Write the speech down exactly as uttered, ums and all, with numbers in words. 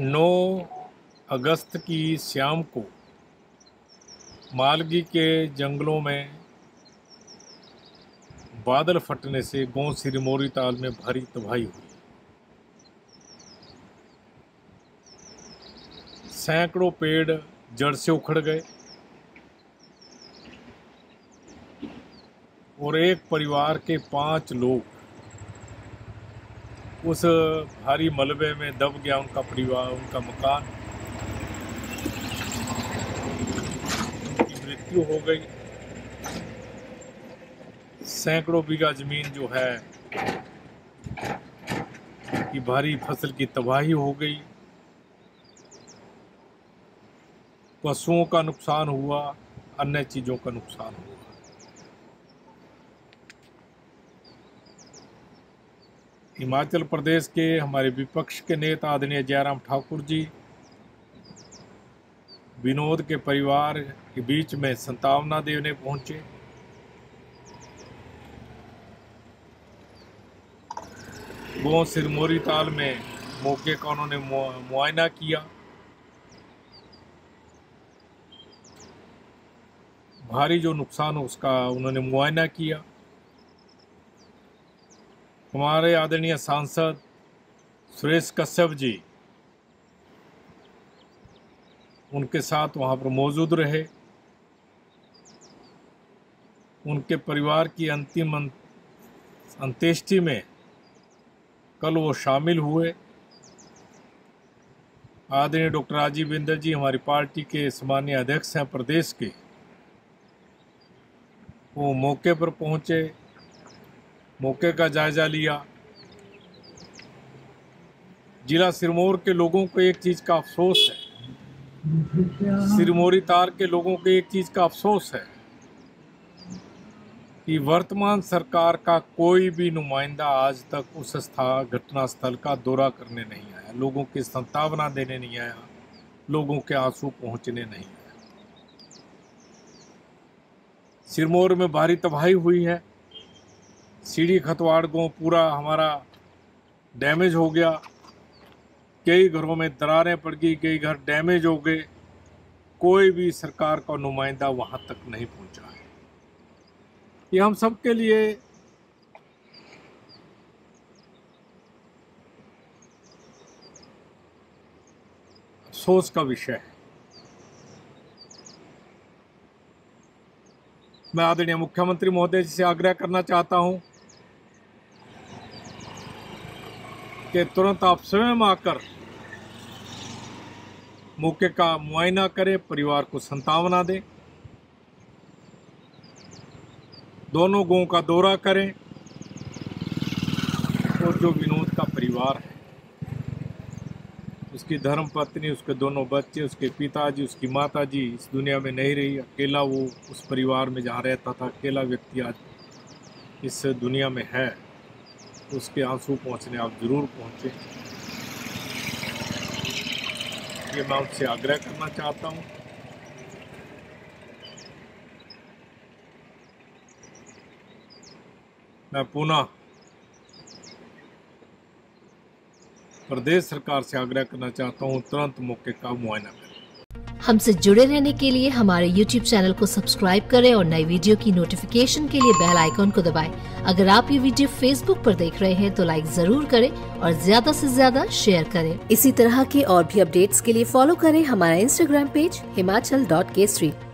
नौ अगस्त की शाम को मालगी के जंगलों में बादल फटने से गांव सिरमौरी ताल में भारी तबाही हुई। सैकड़ों पेड़ जड़ से उखड़ गए और एक परिवार के पांच लोग उस भारी मलबे में दब गया। उनका परिवार, उनका मकान, उनकी मृत्यु हो गई। सैकड़ों बीघा जमीन जो है कि भारी फसल की तबाही हो गई। पशुओं का नुकसान हुआ, अन्य चीज़ों का नुकसान हुआ। हिमाचल प्रदेश के हमारे विपक्ष के नेता आदरणीय जयराम ठाकुर जी विनोद के परिवार के बीच में संतावना देने पहुंचे। वो सिरमौरी ताल में मौके का उन्होंने मुआयना किया। भारी जो नुकसान हो उसका उन्होंने मुआयना किया। हमारे आदरणीय सांसद सुरेश कश्यप जी उनके साथ वहाँ पर मौजूद रहे। उनके परिवार की अंतिम अंत्येष्टि में कल वो शामिल हुए। आदरणीय डॉक्टर राजीव इंदर जी हमारी पार्टी के सम्मानीय अध्यक्ष हैं प्रदेश के, वो मौके पर पहुँचे, मौके का जायजा लिया। जिला सिरमौर के लोगों को एक चीज़ का अफसोस है, सिरमौरी ताल के लोगों को एक चीज़ का अफसोस है कि वर्तमान सरकार का कोई भी नुमाइंदा आज तक उस स्थान घटना स्थल का दौरा करने नहीं आया, लोगों की संतावना देने नहीं आया, लोगों के आंसू पहुंचने नहीं आया। सिरमौर में भारी तबाही हुई है। सीढ़ी खतवाड़ गाँव पूरा हमारा डैमेज हो गया। कई घरों में दरारें पड़ गई, कई घर डैमेज हो गए। कोई भी सरकार का नुमाइंदा वहाँ तक नहीं पहुँचा है। ये हम सब के लिए अफसोस का विषय है। मैं आदरणीय मुख्यमंत्री महोदय जी से आग्रह करना चाहता हूं कि तुरंत आप स्वयं आकर मौके का मुआयना करें, परिवार को संतावना दें, दोनों गांव का दौरा करें और जो विनोद का परिवार है, उसकी धर्मपत्नी, उसके दोनों बच्चे, उसके पिताजी, उसकी माताजी इस दुनिया में नहीं रही। अकेला वो उस परिवार में जहाँ रहता था, अकेला व्यक्ति आज इस दुनिया में है। उसके आंसू पहुँचने आप ज़रूर पहुँचें, ये मैं उनसे आग्रह करना चाहता हूँ। मैं पुनः प्रदेश सरकार से आग्रह करना चाहता हूं, तुरंत मौके का मुआयना करें। हमसे जुड़े रहने के लिए हमारे यूट्यूब चैनल को सब्सक्राइब करें और नई वीडियो की नोटिफिकेशन के लिए बेल आइकॉन को दबाएं। अगर आप ये वीडियो फेसबुक पर देख रहे हैं तो लाइक जरूर करें और ज्यादा से ज्यादा शेयर करें। इसी तरह के और भी अपडेट्स के लिए फॉलो करें हमारा Instagram page Himachal dot Kesari.